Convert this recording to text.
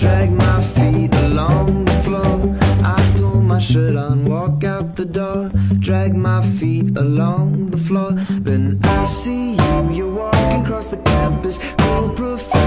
drag my feet along the floor. I pull my shirt on, walk out the door, drag my feet along the floor. Then I see you, you're walking across the campus, cool profile.